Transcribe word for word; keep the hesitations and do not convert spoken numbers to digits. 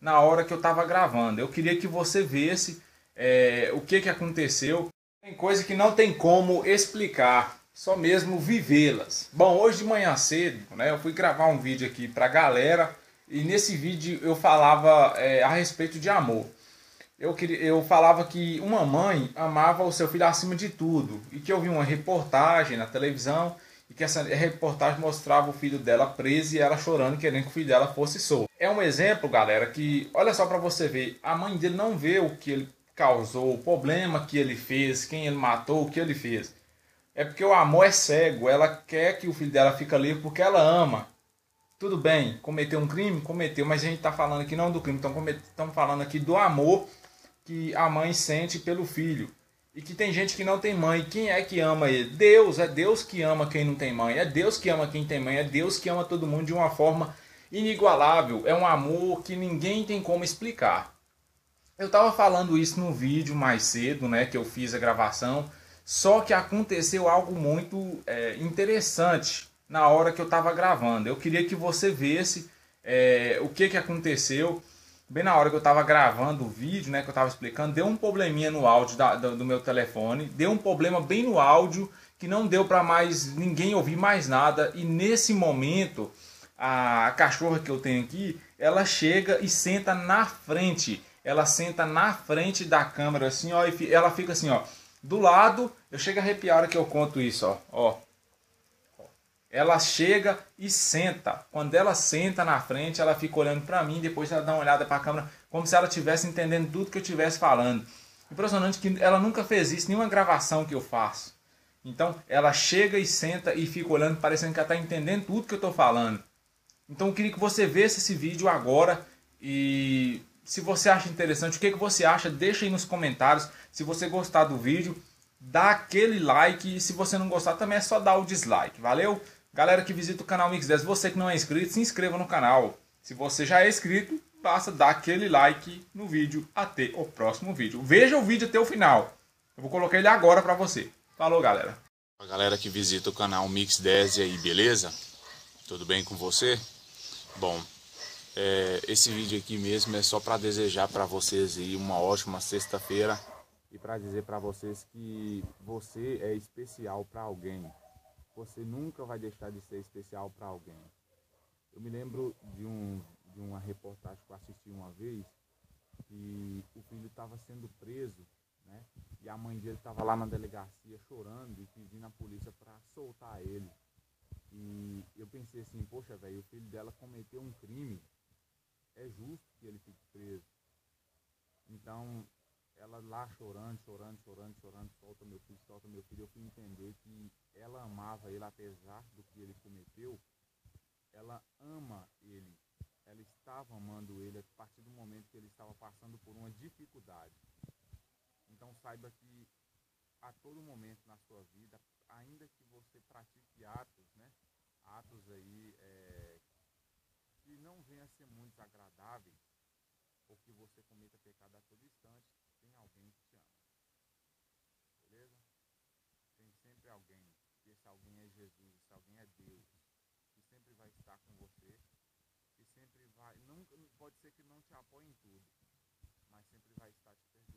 na hora que eu estava gravando. Eu queria que você visse é, o que, que aconteceu. Tem coisa que não tem como explicar, só mesmo vivê-las. Bom, hoje de manhã cedo, né, eu fui gravar um vídeo aqui para a galera e nesse vídeo eu falava é, a respeito de amor. Eu, queria, eu falava que uma mãe amava o seu filho acima de tudo e que eu vi uma reportagem na televisão e que essa reportagem mostrava o filho dela preso e ela chorando querendo que o filho dela fosse solto. É um exemplo, galera, que olha só para você ver, a mãe dele não vê o que ele causou, o problema que ele fez, quem ele matou, o que ele fez. É porque o amor é cego, ela quer que o filho dela fique livre porque ela ama. Tudo bem, cometeu um crime? Cometeu, mas a gente está falando aqui não do crime, estamos falando aqui do amor que a mãe sente pelo filho. E que tem gente que não tem mãe. Quem é que ama ele? Deus. É Deus que ama quem não tem mãe. É Deus que ama quem tem mãe. É Deus que ama todo mundo de uma forma inigualável. É um amor que ninguém tem como explicar. Eu estava falando isso no vídeo mais cedo, né, que eu fiz a gravação. Só que aconteceu algo muito é, interessante na hora que eu estava gravando. Eu queria que você visse é, o que, que aconteceu. Bem na hora que eu estava gravando o vídeo, né, que eu estava explicando, deu um probleminha no áudio da, do, do meu telefone, deu um problema bem no áudio, que não deu para mais ninguém ouvir mais nada, e nesse momento, a cachorra que eu tenho aqui, ela chega e senta na frente, ela senta na frente da câmera, assim, ó, e ela fica assim, ó, do lado, eu chego a arrepiar a hora que eu conto isso, ó, ó. Ela chega e senta. Quando ela senta na frente, ela fica olhando para mim, depois ela dá uma olhada para a câmera, como se ela estivesse entendendo tudo que eu estivesse falando. Impressionante que ela nunca fez isso, nenhuma gravação que eu faço. Então, ela chega e senta e fica olhando, parecendo que ela está entendendo tudo que eu estou falando. Então, eu queria que você visse esse vídeo agora e se você acha interessante, o que, que você acha, deixa aí nos comentários. Se você gostar do vídeo, dá aquele like e se você não gostar também é só dar o dislike, valeu? Galera que visita o canal Mix dez, você que não é inscrito, se inscreva no canal. Se você já é inscrito, basta dar aquele like no vídeo até o próximo vídeo. Veja o vídeo até o final. Eu vou colocar ele agora pra você. Falou, galera. A galera que visita o canal Mix dez aí, beleza? Tudo bem com você? Bom, é, esse vídeo aqui mesmo é só pra desejar pra vocês aí uma ótima sexta-feira e pra dizer pra vocês que você é especial pra alguém. Você nunca vai deixar de ser especial para alguém. Eu me lembro de, um, de uma reportagem que eu assisti uma vez, que o filho estava sendo preso, né? E a mãe dele estava lá na delegacia chorando e pedindo a polícia para soltar ele. E eu pensei assim, poxa, velho, o filho dela cometeu um crime, é justo que ele fique preso. Então, ela lá chorando, chorando, chorando, chorando, solta meu filho, solta meu filho. Eu fui entender que ela amava ele, apesar do que ele cometeu, ela ama ele. Ela estava amando ele a partir do momento que ele estava passando por uma dificuldade. Então saiba que a todo momento na sua vida, ainda que você pratique atos, né, atos aí é, que não venham a ser muito agradáveis, ou que você cometa pecado a todo instante, tem alguém que te ama. Beleza? Tem sempre alguém. E esse alguém é Jesus, esse alguém é Deus, que sempre vai estar com você, que sempre vai, não, pode ser que não te apoie em tudo, mas sempre vai estar te perguntando.